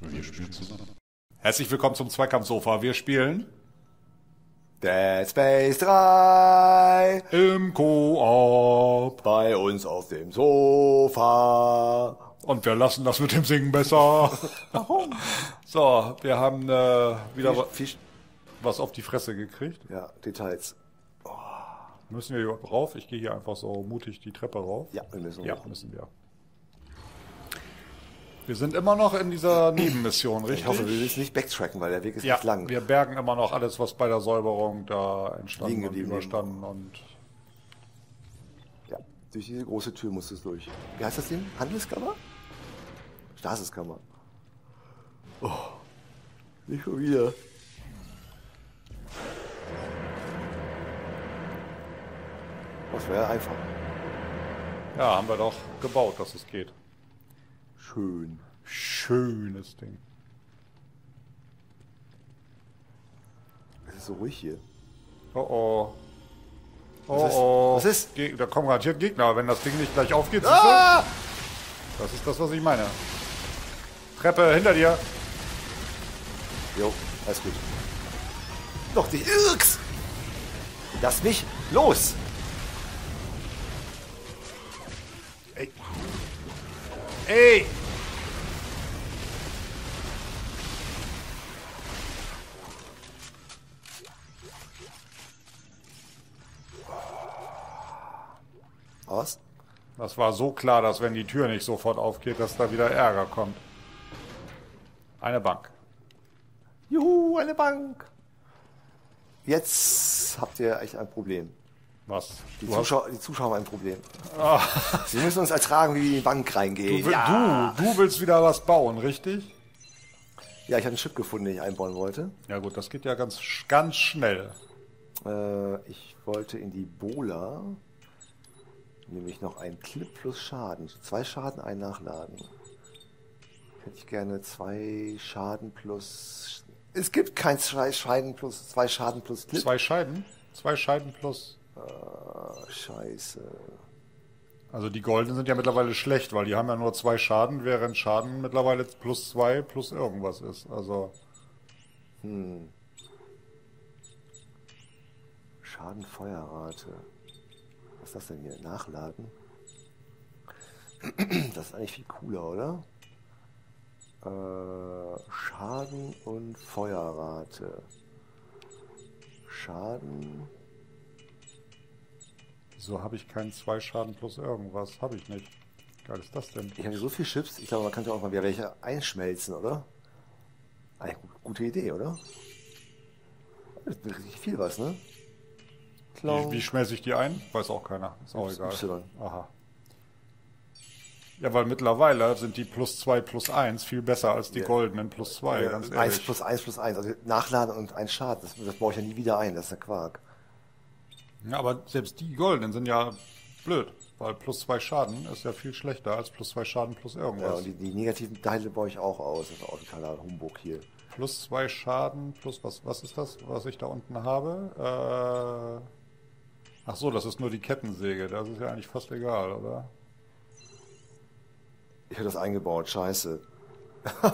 Wir spielen zusammen. Herzlich willkommen zum Zweikampfsofa. Wir spielen Dead Space 3 im Koop bei uns auf dem Sofa. Und wir lassen das mit dem Singen besser. So, wir haben wieder was auf die Fresse gekriegt. Ja, Details. Oh. Müssen wir überhaupt rauf? Ich gehe hier einfach so mutig die Treppe rauf. Ja, wir müssen. Ja, müssen wir. Wir sind immer noch in dieser Nebenmission, richtig? Ich hoffe, wir müssen nicht backtracken, weil der Weg ist nicht lang. Wir bergen immer noch alles, was bei der Säuberung da entstanden und überstanden und... Ja, durch diese große Tür muss es durch. Wie heißt das denn? Handelskammer? Stasiskammer. Oh, nicht schon wieder. Das wäre einfach. Ja, haben wir doch gebaut, dass es geht. Schön. Schönes Ding. Es ist so ruhig hier. Oh oh. Oh, was ist? Oh. Was ist? Da kommen garantiert Gegner. Wenn das Ding nicht gleich aufgeht, ah! Das ist das, was ich meine. Treppe hinter dir. Jo, alles gut. Doch, die Irks! Lass mich los! Ey. Ey! Was? Das war so klar, dass wenn die Tür nicht sofort aufgeht, dass da wieder Ärger kommt. Eine Bank. Juhu, eine Bank! Jetzt habt ihr echt ein Problem. Was? Die Zuschauer haben ein Problem. Oh. Sie müssen uns ertragen, wie wir in die Bank reingehen. Du willst wieder was bauen, richtig? Ja, ich habe einen Chip gefunden, den ich einbauen wollte. Ja gut, das geht ja ganz schnell. Ich wollte in die Bola nämlich noch einen Clip plus Schaden. 2 Schaden, 1 Nachladen. Hätte ich gerne 2 Schaden plus... Es gibt kein 2 Schaden plus 2 Schaden plus Clip. 2 Scheiben? 2 Scheiben plus... Scheiße. Also die Goldenen sind ja mittlerweile schlecht, weil die haben ja nur 2 Schaden, während Schaden mittlerweile plus 2 plus irgendwas ist. Also... Hm. Schadenfeuerrate. Was ist das denn hier? Nachladen? Das ist eigentlich viel cooler, oder? Schaden und Feuerrate. Schaden... Wieso habe ich keinen 2 Schaden plus irgendwas? Habe ich nicht. Geil ist das denn? Ich habe so viele Chips. Ich glaube, man kann ja auch mal wieder welche einschmelzen, oder? Eine gute Idee, oder? Das ist richtig viel was, ne? Wie schmelze ich die ein? Weiß auch keiner. Ist auch egal. Aha. Ja, weil mittlerweile sind die plus 2 plus 1 viel besser als die goldenen plus 2. Ja, ganz ehrlich. 1 plus 1 plus 1. Also Nachladen und ein Schaden. Das baue ich ja nie wieder ein. Das ist ja Quark. Ja, aber selbst die Goldenen sind ja blöd, weil plus 2 Schaden ist ja viel schlechter als plus 2 Schaden plus irgendwas. Ja, und die negativen Teile baue ich auch aus. Das ist auch totaler Humbug hier. Plus 2 Schaden plus was ist das, was ich da unten habe? Ach so, das ist nur die Kettensäge. Das ist ja eigentlich fast egal, oder? Ich habe das eingebaut, scheiße.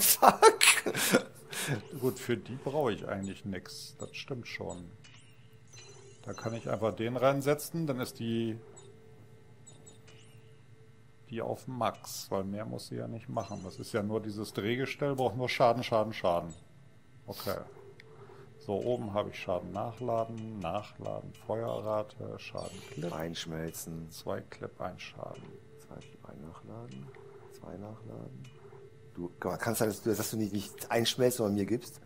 Fuck! Gut, für die brauche ich eigentlich nichts. Das stimmt schon. Da kann ich einfach den reinsetzen, dann ist die auf Max, weil mehr muss sie ja nicht machen. Das ist ja nur dieses Drehgestell, braucht nur Schaden, Schaden, Schaden. Okay. So, oben habe ich Schaden nachladen, Feuerrate, Schaden Clip. Einschmelzen. 2 Clip, 1 Schaden. 2 Clip, 1 nachladen, 2 nachladen. Du kannst sagen, dass du nicht einschmelzen, sondern mir gibst.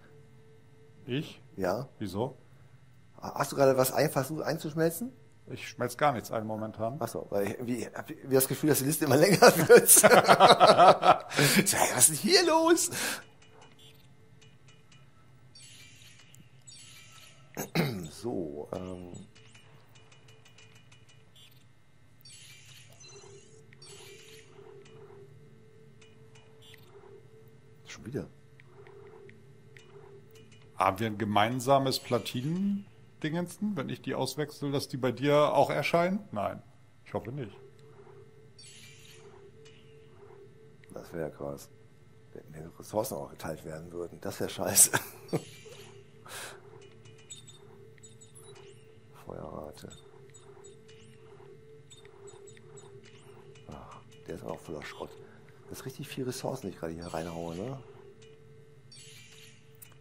Ich? Ja. Wieso? Hast du gerade was versucht einzuschmelzen? Ich schmelze gar nichts ein momentan. Achso, weil ich habe das Gefühl, dass die Liste immer länger wird. Was ist hier los? So, Schon wieder. Haben wir ein gemeinsames Platinen? Dingensten, wenn ich die auswechsel, dass die bei dir auch erscheinen? Nein, ich hoffe nicht. Das wäre krass. Wenn mir Ressourcen auch geteilt werden würden, das wäre scheiße. Feuerrate. Ach, der ist auch voller Schrott. Das ist richtig viel Ressourcen, die ich gerade hier reinhaue, ne?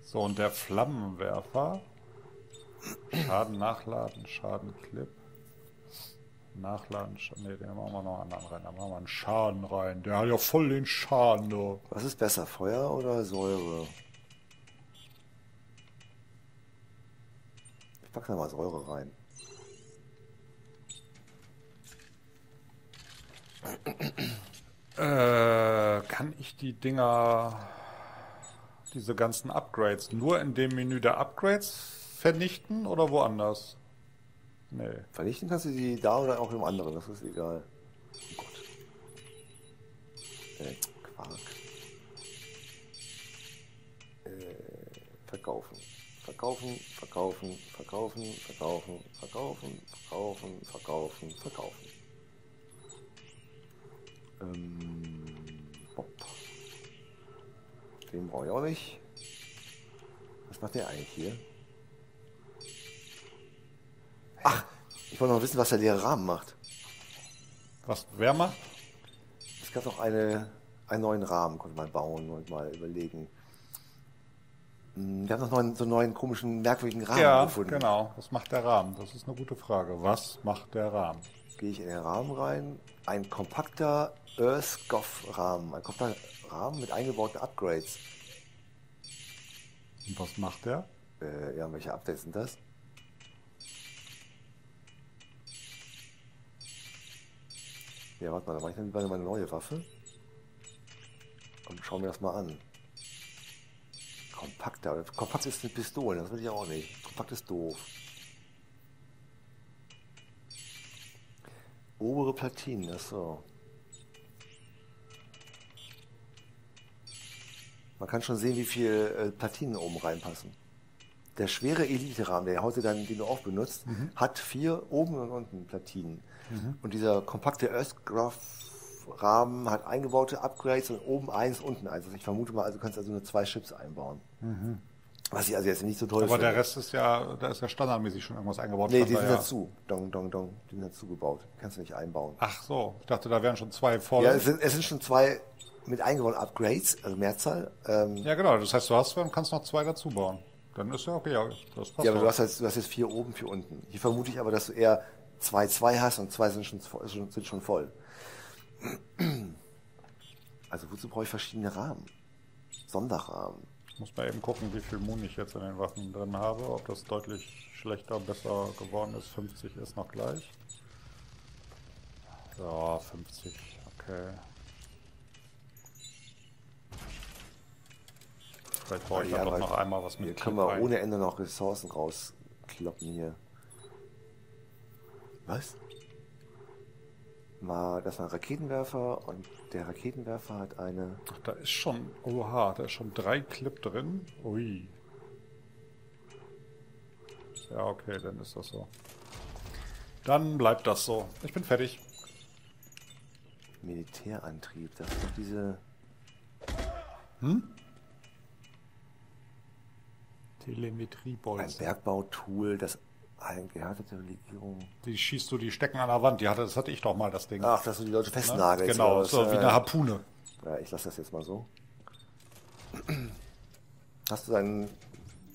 So, und der Flammenwerfer. Schaden nachladen, Schaden Clip. Nachladen, Schaden. Ne, den machen wir noch einen anderen rein. Da machen wir einen Schaden rein. Der hat ja voll den Schaden, du. Was ist besser, Feuer oder Säure? Ich packe da mal Säure rein. Kann ich die Dinger, diese ganzen Upgrades, nur in dem Menü der Upgrades vernichten oder woanders? Nee. Vernichten kannst du die da oder auch im anderen, das ist egal. Oh Gott. Quark. Verkaufen. Verkaufen, verkaufen, verkaufen, verkaufen, verkaufen, verkaufen, verkaufen, verkaufen. Bob. Den brauche ich auch nicht. Was macht der eigentlich hier? Ach, ich wollte noch wissen, was der leere Rahmen macht. Was, wer macht? Es gab noch einen neuen Rahmen, konnte man bauen und mal überlegen. Wir haben noch so einen neuen komischen, merkwürdigen Rahmen gefunden. Ja, genau. Was macht der Rahmen? Das ist eine gute Frage. Was macht der Rahmen? Gehe ich in den Rahmen rein. Ein kompakter Earth-Gov Rahmen. Ein kompakter Rahmen mit eingebauten Upgrades. Und was macht der? Ja, welche Updates sind das? Ja, warte mal, da mache ich dann wieder meine neue Waffe. Und schauen wir das mal an. Kompakter. Kompakt ist mit Pistolen, das will ich auch nicht. Kompakt ist doof. Obere Platinen, achso. Man kann schon sehen, wie viel Platinen oben reinpassen. Der schwere Elite-Rahmen, der heute dann, den du auch benutzt, hat 4 oben und unten Platinen. Und dieser kompakte Earthgraph-Rahmen hat eingebaute Upgrades und oben 1, unten 1. Also ich vermute mal, also du kannst also nur 2 Chips einbauen. Was ich also jetzt nicht so toll finde. Aber der Rest ist ja, da ist ja standardmäßig schon irgendwas eingebaut. Nee, die sind dazu. Dong, dong, dong. Die sind dazu gebaut. Kannst du nicht einbauen. Ach so, ich dachte, da wären schon 2 voll. Ja, es sind schon 2 mit eingebauten Upgrades, also Mehrzahl. Ja, genau. Das heißt, du hast und kannst noch 2 dazu bauen. Dann ist ja okay, das passt. Ja, aber du hast jetzt 4 oben, 4 unten. Hier vermute ich aber, dass du eher 2 hast und 2 sind schon voll. Also wozu brauche ich verschiedene Rahmen? Sonderrahmen. Ich muss mal eben gucken, wie viel Muni ich jetzt in den Waffen drin habe. Ob das deutlich schlechter, besser geworden ist. 50 ist noch gleich. Ja, 50, okay. Vielleicht brauche ich ja doch noch einmal was mit. Hier können wir ohne Ende noch Ressourcen rauskloppen hier. Was? Mal, das war ein Raketenwerfer und der Raketenwerfer hat eine... Ach, da ist schon... Oha, da ist schon 3 Clip drin. Ui. Ja, okay, dann ist das so. Dann bleibt das so. Ich bin fertig. Militärantrieb, das ist doch diese... Hm? Telemetriebeutel. Ein Bergbautool, das eingehärtete Legierung. Die schießt du, die stecken an der Wand. Das hatte ich doch mal, das Ding. Ach, dass du die Leute festnagelst. Genau, so wie eine Harpune. Ja, ich lasse das jetzt mal so. Hast du deinen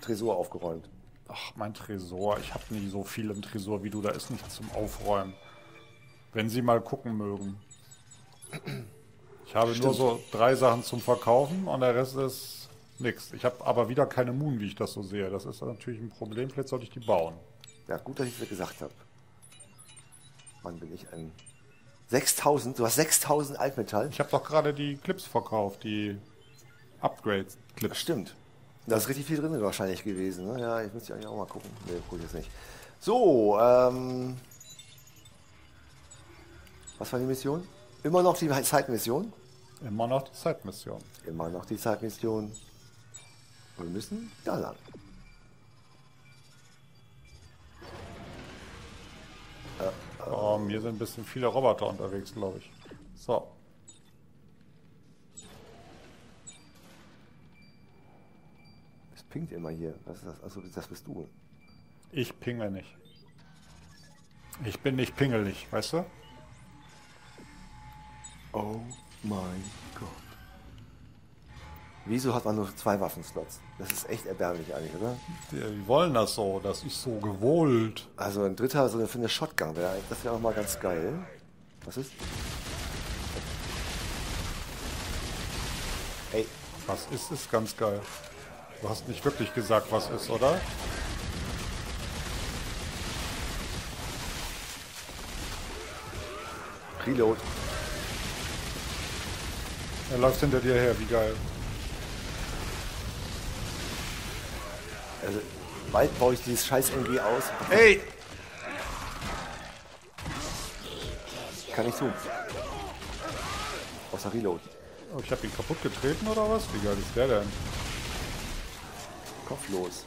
Tresor aufgeräumt? Ach, mein Tresor. Ich habe nie so viel im Tresor wie du. Da ist nichts zum Aufräumen. Wenn sie mal gucken mögen. Ich habe nur so 3 Sachen zum Verkaufen und der Rest ist... Nix. Ich habe aber wieder keine Moon, wie ich das so sehe. Das ist natürlich ein Problem. Vielleicht sollte ich die bauen. Ja, gut, dass ich das gesagt habe. Mann, bin ich ein... 6.000? Du hast 6.000 Altmetall? Ich habe doch gerade die Clips verkauft, die Upgrade-Clips. Stimmt. Da ist richtig viel drin wahrscheinlich gewesen. Ne? Ja, ich müsste eigentlich auch mal gucken. Nee, guck ich jetzt nicht. So, was war die Mission? Immer noch die Zeitmission? Immer noch die Zeitmission. Immer noch die Zeitmission. Wir müssen da lang. Hier sind ein bisschen viele Roboter unterwegs, glaube ich. So. pingt immer hier. Was ist das? Achso, das bist du. Ich pinge nicht. Ich bin nicht pingelig, weißt du? Oh mein Gott. Wieso hat man nur 2 Waffenslots? Das ist echt erbärmlich eigentlich, oder? Die wollen das so, das ist so gewollt. Also ein dritter so für eine Shotgun, das wäre auch mal ganz geil. Was ist? Ey. Was ist, ist ganz geil. Du hast nicht wirklich gesagt, was ist, oder? Reload. Er läuft hinter dir her, wie geil. Also, bald baue ich dieses scheiß MG aus. Hey! Kann ich tun. Außer Reload. Oh, ich habe ihn kaputt getreten oder was? Wie geil ist der denn? Kopflos.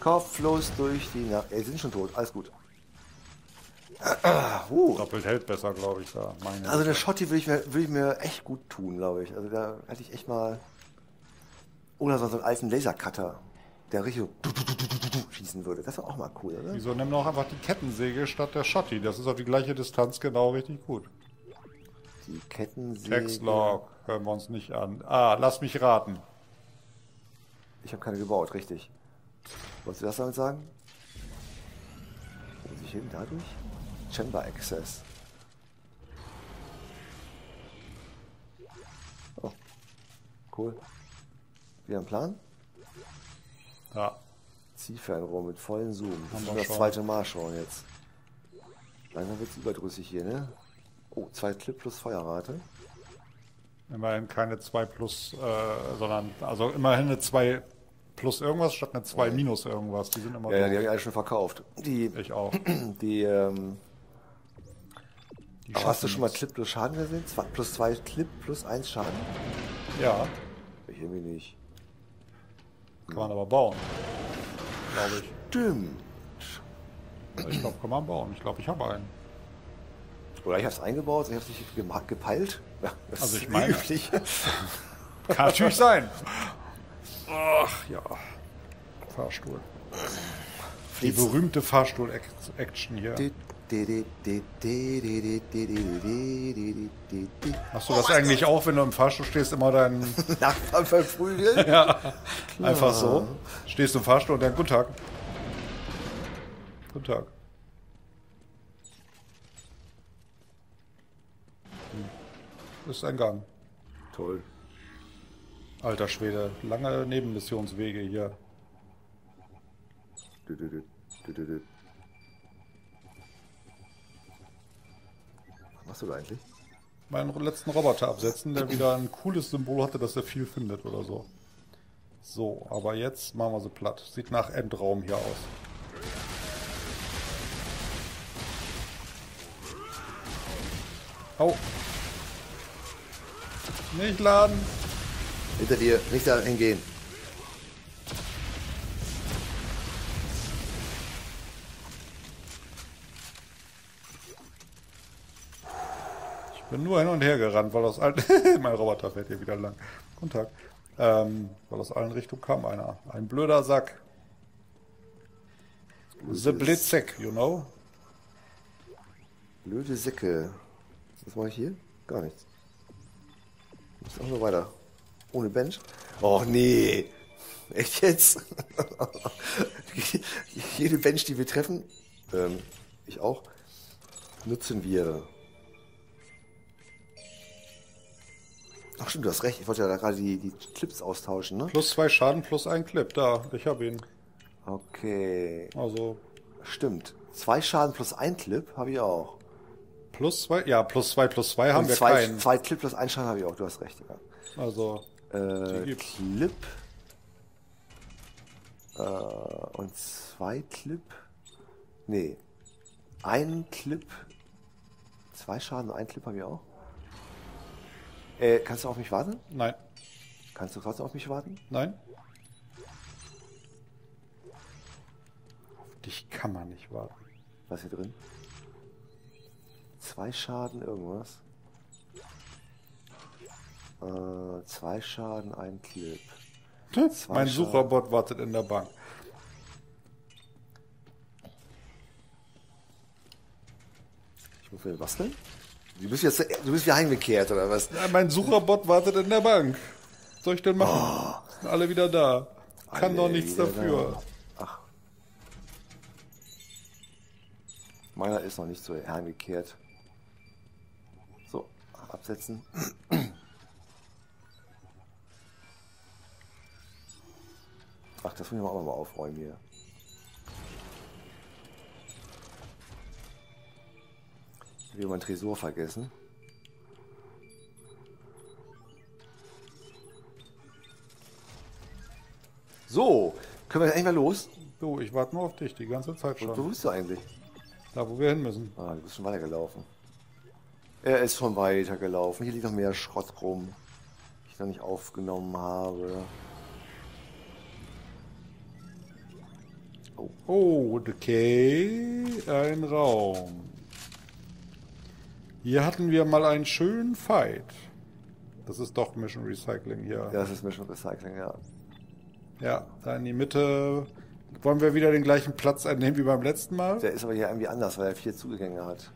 Kopflos durch die Nacht. Ey, sind schon tot. Alles gut. Doppelt hält besser, glaube ich. Da. Meine also der Schotti würde ich mir echt gut tun, glaube ich. Also da hätte ich echt mal... Oder so einen alten Lasercutter, der richtig schießen würde. Das wäre auch mal cool, oder? Wieso nehmen wir auch einfach die Kettensäge statt der Schotti? Das ist auf die gleiche Distanz genau richtig gut. Die Kettensäge... Textlog hören wir uns nicht an. Ah, lass mich raten. Ich habe keine gebaut, richtig. Wolltest du das damit sagen? Wo muss ich hin, dadurch? Chamber Access. Oh, cool. Wieder ein Plan? Ja. Zielfernrohr mit vollen Zoom. Das ist das zweite Marschrohr jetzt. Langsam wird es überdrüssig hier, ne? Oh, 2 Clip plus Feuerrate. Immerhin keine 2 plus, sondern, also immerhin eine 2 plus irgendwas statt eine 2 minus irgendwas. Die sind immer. Ja, die habe ich alle schon verkauft. Die, ich auch. Die, aber hast du schon mal Clip plus Schaden gesehen? Plus 2 Clip plus 1 Schaden? Ja. Ich irgendwie nicht. Kann man aber bauen. Glaube ich. Stimmt. Ich glaube, kann man bauen. Ich glaube, ich habe einen. Oder ich habe es eingebaut und ich habe es nicht gepeilt. Ja, das also ich meine. Kann natürlich sein. Ach ja. Fahrstuhl. Die berühmte Fahrstuhl-Action hier. Machst du das eigentlich auch, wenn du im Fahrstuhl stehst, immer deinen... Nachbarn verprügeln? Ja, einfach so. Stehst du im Fahrstuhl und dann guten Tag. Guten Tag. Hm. Ist ein Gang. Toll. Alter Schwede, lange Nebenmissionswege hier. Was machst du da eigentlich? Meinen letzten Roboter absetzen, der wieder ein cooles Symbol hatte, dass er viel findet oder so. So, aber jetzt machen wir sie platt. Sieht nach Endraum hier aus. Au! Nicht laden! Hinter dir, nicht da hingehen. Bin nur hin und her gerannt, weil aus allen... mein Roboter fährt hier wieder lang. Guten Tag. Weil aus allen Richtungen kam einer. Ein blöder Sack. Blödes. The Blitzsack, you know? Blöde Säcke. Was mache ich hier? Gar nichts. Muss auch nur weiter. Ohne Bench? Och nee. Echt jetzt? Jede Bench, die wir treffen, ich auch, nutzen wir... Ach stimmt, du hast recht. Ich wollte ja da gerade die Clips austauschen, ne? Plus 2 Schaden, plus 1 Clip. Da, ich habe ihn. Okay. Also. Stimmt. 2 Schaden plus 1 Clip habe ich auch. Plus 2? Ja, plus 2 haben wir keinen. 2 Clip plus 1 Schaden habe ich auch. Du hast recht, ja. Also. Clip. Und 2 Clip. Nee. 1 Clip. 2 Schaden und 1 Clip habe ich auch. Kannst du auf mich warten? Nein. Kannst du trotzdem auf mich warten? Nein. Auf dich kann man nicht warten. Was ist hier drin? 2 Schaden, irgendwas. 2 Schaden, 1 Clip. Mein Suchrobot wartet in der Bank. Ich muss was denn? Du bist wieder heimgekehrt, oder was? Ja, mein Suchrobot wartet in der Bank. Was soll ich denn machen? Oh. Sind alle wieder da. Kann doch nichts dafür. Da. Ach. Meiner ist noch nicht so heimgekehrt. So, absetzen. Ach, das müssen wir auch mal aufräumen hier. Ich habe meinen Tresor vergessen. So, können wir endlich mal los? Du, ich warte nur auf dich die ganze Zeit schon. Und wo bist du eigentlich? Da, wo wir hin müssen. Ah, du bist schon weitergelaufen. Er ist schon weitergelaufen. Hier liegt noch mehr Schrott rum, den ich noch nicht aufgenommen habe. Oh, okay. Ein Raum. Hier hatten wir mal einen schönen Fight. Das ist doch Mission Recycling hier. Ja, das ist Mission Recycling, ja. Ja, da in die Mitte. Wollen wir wieder den gleichen Platz einnehmen wie beim letzten Mal? Der ist aber hier irgendwie anders, weil er 4 Zugänge hat.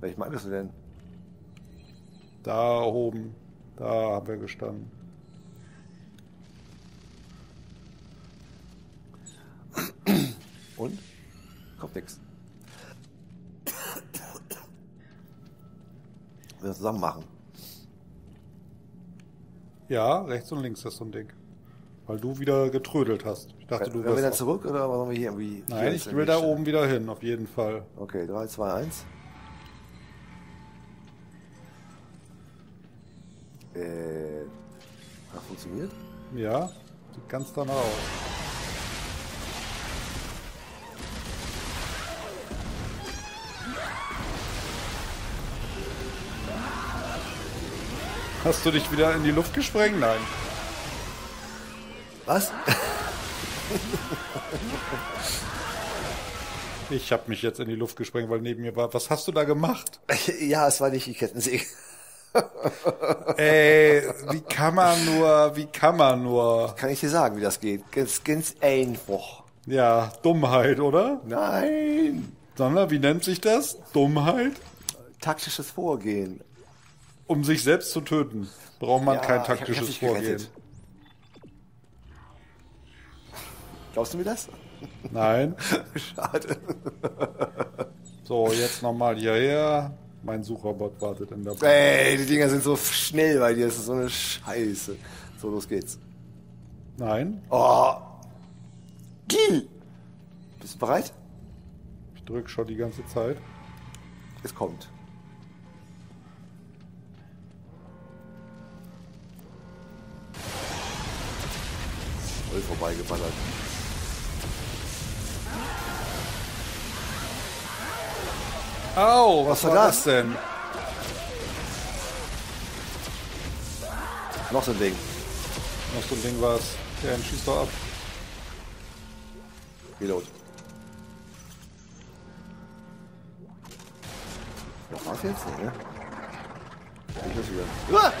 Welchen Markt bist du denn? Da oben. Da haben wir gestanden. Und? Kommt nix. Wir das zusammen machen. Ja, rechts und links ist so ein Ding. Weil du wieder getrödelt hast. Ich dachte, du wirst. Wir da zurück oder wollen wir hier irgendwie. Nein, hier ich will da oben wieder hin, auf jeden Fall. Okay, 3, 2, 1. Hat funktioniert? Ja, sieht ganz danach aus. Hast du dich wieder in die Luft gesprengt? Nein. Was? Ich habe mich jetzt in die Luft gesprengt, weil neben mir war... Was hast du da gemacht? Ja, es war nicht die Kettensäge. Ey, wie kann man nur, wie kann man nur... Das kann ich dir sagen, wie das geht. Ganz einfach. Ja, Dummheit, oder? Nein. Sondern, wie nennt sich das? Dummheit? Taktisches Vorgehen. Um sich selbst zu töten, braucht man ja kein taktisches Vorgehen. Glaubst du mir das? Nein. Schade. So, jetzt nochmal hierher. Mein Sucherbot wartet in der Bahn. Ey, die Dinger sind so schnell bei dir. Das ist so eine Scheiße. So, los geht's. Nein. Oh. Bist du bereit? Ich drück schon die ganze Zeit. Es kommt. Voll vorbeigeballert. Au, was war das denn? Noch so ein Ding. Noch so ein Ding war es. Ja, dann schießt doch ab. Reload. Das war's jetzt nicht, ne? Ich muss wieder. Ah!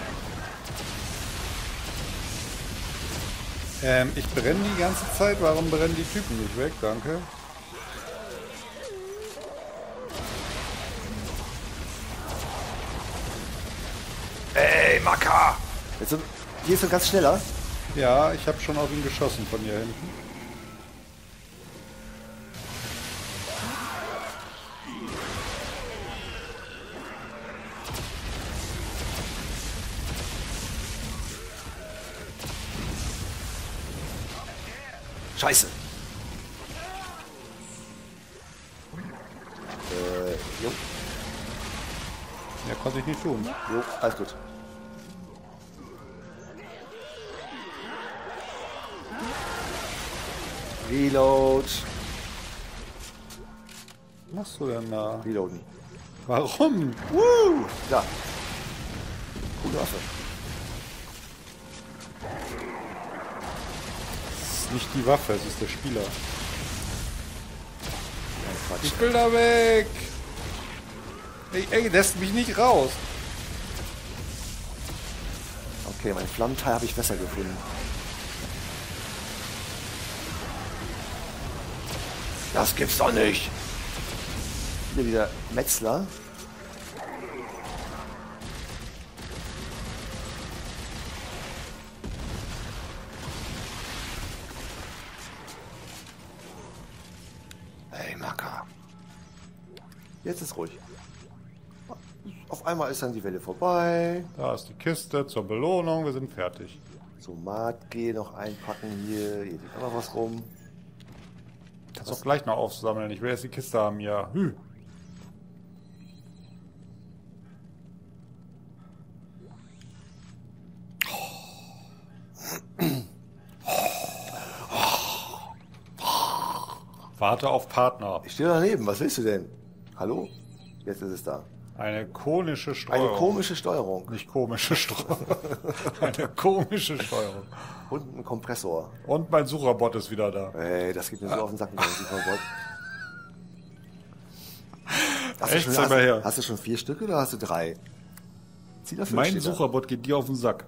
Ich brenne die ganze Zeit. Warum brennen die Typen nicht weg? Danke. Ey, Macker! Hier ist er ganz schneller. Ja, ich habe schon auf ihn geschossen von hier hinten. Scheiße! Jo. Ja, konnte ich nicht tun. Jo, alles gut. Reload! Was machst du denn da? Reloaden. Warum? Woo! Da! Coole Waffe. Nicht die Waffe, es ist der Spieler. Oh, ich will da weg! Ey, lässt mich nicht raus! Okay, mein Flammenteil habe ich besser gefunden. Das gibt's doch nicht. Hier wieder Metzler. Hey, Macker. Jetzt ist ruhig. Auf einmal ist dann die Welle vorbei. Da ist die Kiste zur Belohnung. Wir sind fertig. So, Matge noch einpacken hier. Hier liegt auch noch was rum. Kannst auch gleich noch aufsammeln. Ich will jetzt die Kiste haben hier. Hü. Warte auf Partner. Ich stehe daneben. Was willst du denn? Hallo? Jetzt ist es da. Eine konische Steuerung. Eine komische Steuerung. Nicht komische Steuerung. Eine komische Steuerung. Und ein Kompressor. Und mein Sucherbot ist wieder da. Ey, das geht mir so auf den Sack mit dem Sucherbot. Hast du schon 4 Stück oder hast du 3? Ziel erfüllt. Mein Sucherbot geht dir auf den Sack.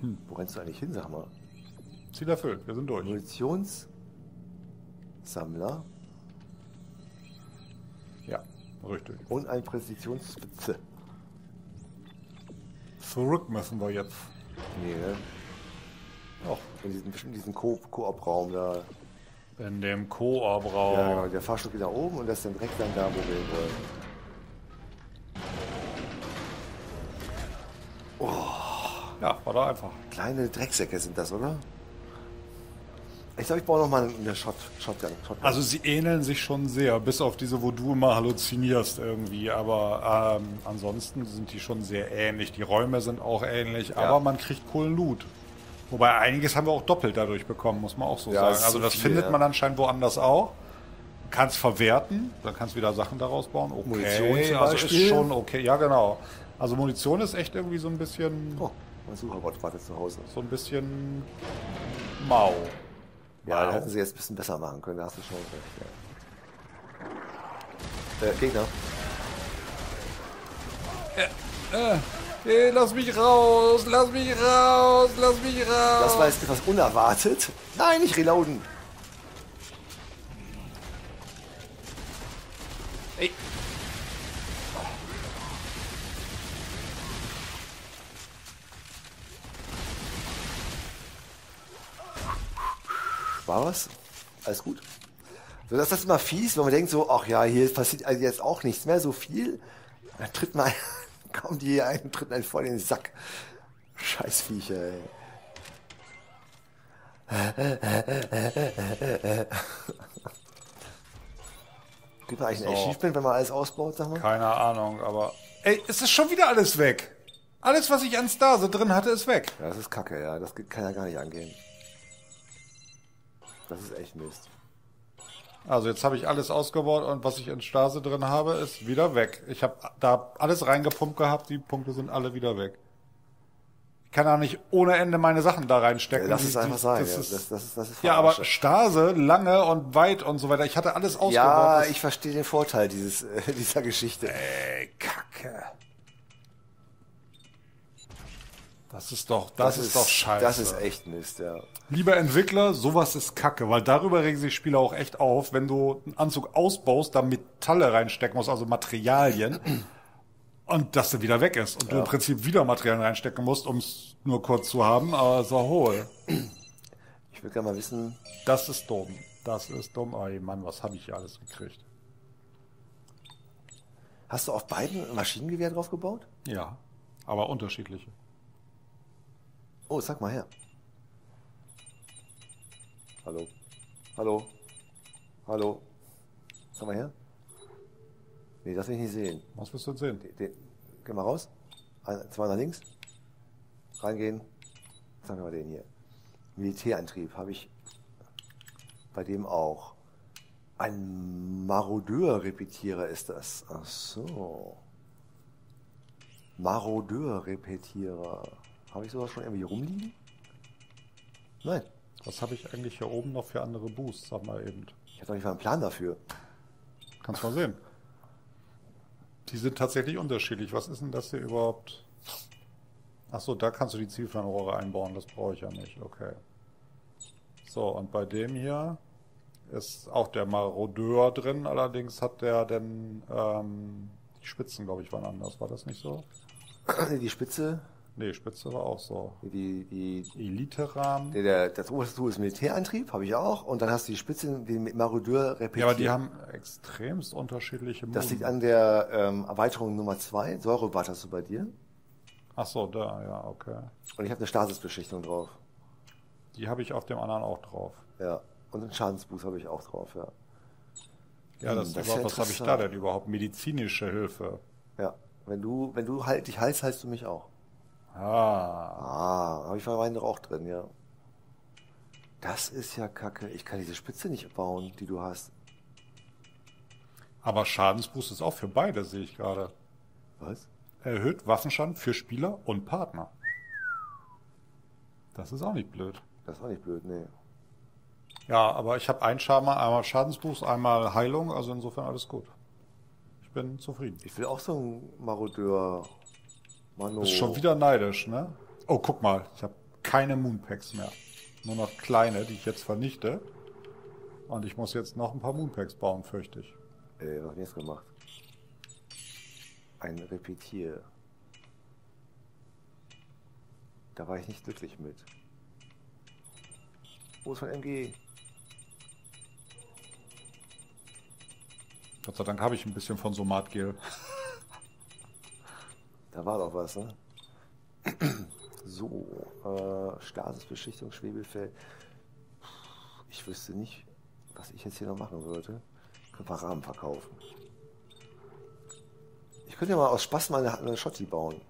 Hm. Wo rennst du eigentlich hin, sag mal? Ziel erfüllt, wir sind durch. Munitionssammler. Ja. Richtig. Und ein Präzisionsspitze. Zurück müssen wir jetzt. Nee, ne? Auch in diesem Koop-Raum da. In dem Koop-Raum. Ja, genau. Der Fahrstuhl geht da oben und das ist dann direkt dann da, wo wir wollen. Oh. Ja, war da einfach. Kleine Drecksäcke sind das, oder? Ich glaube, ich brauche noch mal eine Shotgun. Also sie ähneln sich schon sehr, bis auf diese, wo du immer halluzinierst irgendwie. Aber ansonsten sind die schon sehr ähnlich. Die Räume sind auch ähnlich, ja. Aber man kriegt coolen Loot. Wobei einiges haben wir auch doppelt dadurch bekommen, muss man auch so sagen. Also das findet man anscheinend woanders auch. Kannst verwerten, dann kannst wieder Sachen daraus bauen. Okay. Munition zum Beispiel. Also ist schon okay, ja genau. Also Munition ist echt irgendwie so ein bisschen... Oh, mein Sucherbot wartet zu Hause. So ein bisschen... mau. Ja, da hätten sie jetzt ein bisschen besser machen können, da hast du schon recht. Ja. Gegner. Lass mich raus, lass mich raus, lass mich raus. Das war jetzt etwas unerwartet. Nein, nicht reloaden. Ey. War was? Alles gut. So, das ist immer fies, wenn man denkt so, ach ja, hier passiert also jetzt auch nichts mehr, so viel. Dann tritt man, kommen die hier ein, tritt einen voll in den Sack. Scheiß Viecher, ey. Gibt man eigentlich ein Achievement, wenn man alles ausbaut, sag mal? Keine Ahnung, aber... Ey, es ist schon wieder alles weg. Alles, was ich an Star so drin hatte, ist weg. Ja, das ist kacke, ja. Das kann ja gar nicht angehen. Das ist echt Mist. Also jetzt habe ich alles ausgebaut und was ich in Stase drin habe, ist wieder weg. Ich habe da alles reingepumpt gehabt, die Punkte sind alle wieder weg. Ich kann auch nicht ohne Ende meine Sachen da reinstecken. Ja, lass es einfach sein. Ja, aber Stase, lange und weit und so weiter. Ich hatte alles ausgebaut. Ja, ich verstehe den Vorteil dieser Geschichte. Ey, Kacke. Das ist doch scheiße. Das ist echt Mist, ja. Lieber Entwickler, sowas ist Kacke, weil darüber regen sich Spieler auch echt auf, wenn du einen Anzug ausbaust, da Metalle reinstecken musst, also Materialien, und dass der wieder weg ist. Und ja, du im Prinzip wieder Materialien reinstecken musst, um es nur kurz zu haben, aber es war hohl. Ich will gerne mal wissen... Das ist dumm. Das ist dumm. Ey Mann, was habe ich hier alles gekriegt? Hast du auf beiden ein Maschinengewehr drauf gebaut? Ja, aber unterschiedliche. Oh, sag mal her. Hallo. Hallo. Hallo. Sag mal her. Nee, das will ich nicht sehen. Was willst du denn sehen? Geh mal raus. 2 nach links. Reingehen. Sagen wir mal den hier. Militärantrieb habe ich bei dem auch. Ein Marodeur-Repetierer ist das. Ach so. Marodeur-Repetierer. Habe ich sowas schon irgendwie rumliegen? Nein. Was habe ich eigentlich hier oben noch für andere Boosts, sag mal eben? Ich hatte doch nicht mal einen Plan dafür. Kannst mal sehen. Die sind tatsächlich unterschiedlich. Was ist denn das hier überhaupt? Achso, da kannst du die Zielfernrohre einbauen. Das brauche ich ja nicht. Okay. So, und bei dem hier ist auch der Marodeur drin, allerdings hat der denn die Spitzen, glaube ich, waren anders, war das nicht so? Die Spitze? Nee, Spitze war auch so. Die Elite-Rahmen. Das oberste Tool ist Militärantrieb, habe ich auch. Und dann hast du die Spitze, den Marodeur repetiert. Ja, aber die haben extremst unterschiedliche Moden. Das liegt an der Erweiterung Nummer 2. Säurebad hast du bei dir. Ach so, da, ja, okay. Und ich habe eine Stasisbeschichtung drauf. Die habe ich auf dem anderen auch drauf. Ja, und einen Schadensboost habe ich auch drauf, ja. Ja, das ist was habe ich da denn überhaupt? Medizinische Hilfe. Ja, wenn du halt dich heilst, heilst du mich auch. Ah, habe ich bei meinen auch drin, ja. Das ist ja kacke. Ich kann diese Spitze nicht bauen, die du hast. Aber Schadensboost ist auch für beide, sehe ich gerade. Was? Erhöht Waffenschaden für Spieler und Partner. Das ist auch nicht blöd. Das ist auch nicht blöd, nee. Ja, aber ich habe einen Schaden, einmal Schadensboost, einmal Heilung, also insofern alles gut. Ich bin zufrieden. Ich will auch so einen Marodeur... Du bist schon wieder neidisch, ne? Oh, guck mal, ich habe keine Moonpacks mehr. Nur noch kleine, die ich jetzt vernichte. Und ich muss jetzt noch ein paar Moonpacks bauen, fürchte ich. Was hab ich jetzt gemacht? Ein Repetier. Da war ich nicht glücklich mit. Wo ist mein MG? Gott sei Dank habe ich ein bisschen von Somatgel. Da war doch was, ne? So, Stasisbeschichtung, Schwebelfeld. Ich wüsste nicht, was ich jetzt hier noch machen würde. Ich könnte mal Rahmen verkaufen. Ich könnte ja mal aus Spaß mal eine Schotti bauen.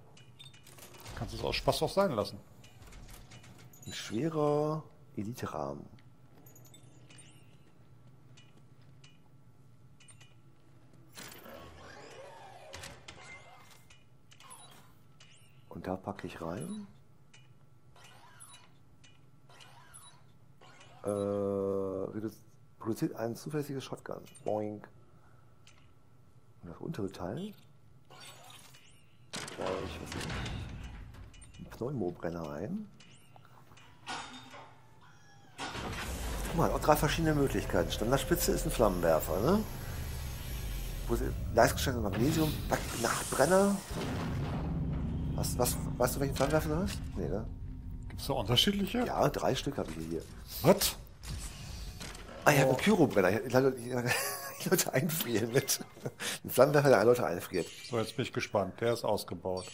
Kannst du es aus Spaß auch sein lassen? Ein schwerer Elite-Rahmen. Und da packe ich rein. Produziert ein zuverlässiges Shotgun. Boink. Und das untere Teil. Da habe ich einen Pneumo-Brenner ein. Guck mal, auch drei verschiedene Möglichkeiten. Standardspitze ist ein Flammenwerfer, ne? Leistungsstärke Magnesium. Nachtbrenner. Weißt du, welchen Flammenwerfer du hast? Nee, ne? Gibt's da unterschiedliche? Ja, 3 Stück habe ich hier. Was? Ah, ich habe einen Kyro-Brenner. Ich Leute einfrieren mit. Ein Flammenwerfer, der Leute einfriert. So, jetzt bin ich gespannt. Der ist ausgebaut.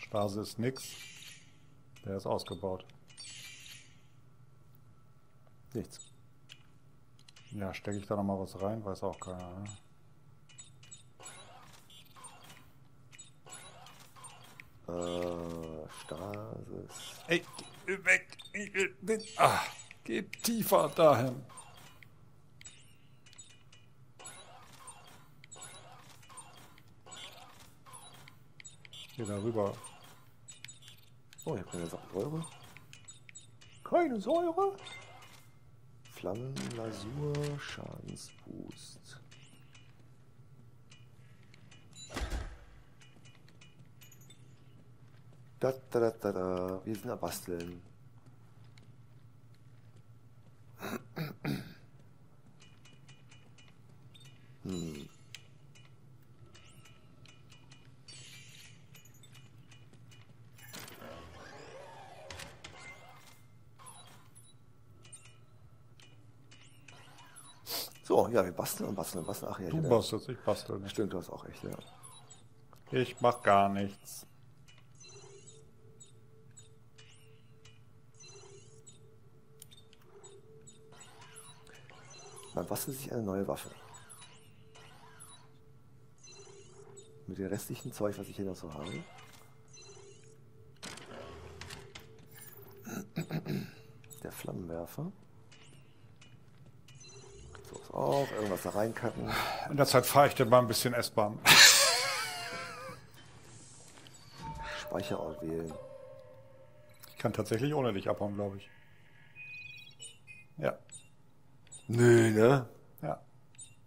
Stase ist nix. Der ist ausgebaut. Nichts. Ja, stecke ich da nochmal was rein? Weiß auch keiner, ne? Stasis. Ey, geh weg! Ich will nicht. Ach, geh tiefer dahin. Geh da rüber. Oh, ich habe keine Säure. Keine Säure? Flammenlasur, Schadensboost. Da. Wir sind am Basteln. So, ja, wir basteln. Ach ja, du bastelst, ich bastel nicht. Stimmt, du hast auch echt, ja. Ich mach gar nichts. Man bastelt sich eine neue Waffe. Mit dem restlichen Zeug, was ich hier noch so habe. Der Flammenwerfer. So ist auch. Irgendwas da reinkacken. In der Zeit fahre ich dann mal ein bisschen S-Bahn. Speicherort wählen. Ich kann tatsächlich ohne dich abhauen, glaube ich. Ja. Nö, ne? Ja.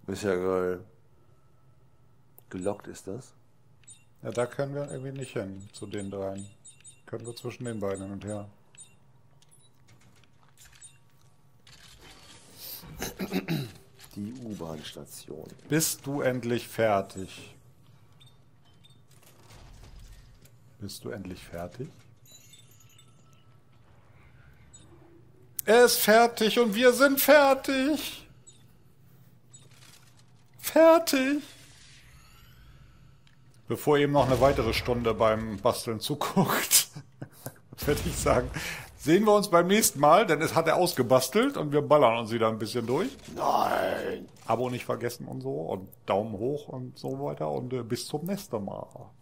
Ist ja geil. Gelockt ist das? Ja, da können wir irgendwie nicht hin, zu den dreien. Können wir zwischen den beiden hin und her. Bahnstation. Bist du endlich fertig? Bist du endlich fertig? Er ist fertig und wir sind fertig. Fertig. Bevor ihr eben noch eine weitere Stunde beim Basteln zuguckt, würde ich sagen, sehen wir uns beim nächsten Mal, denn es hat er ausgebastelt und wir ballern uns wieder ein bisschen durch. Nein. Abo nicht vergessen und so und Daumen hoch und so weiter und bis zum nächsten Mal.